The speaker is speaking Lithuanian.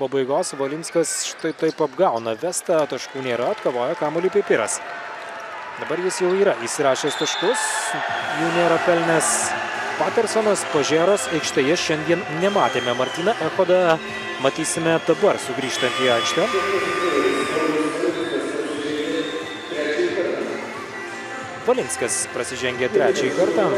pabaigos Valinskas štai taip apgauna Vestą, taškų nėra, atkovoja kamuolį Pipiras. Dabar jis jau yra įsirašęs taškus, jų nėra pelnęs Patersonas, Pažėros aikštėje šiandien nematėme. Martina Ekoda matysime dabar sugrįžtant į aikštę. Valinskas prasižengė trečiąjį kartą.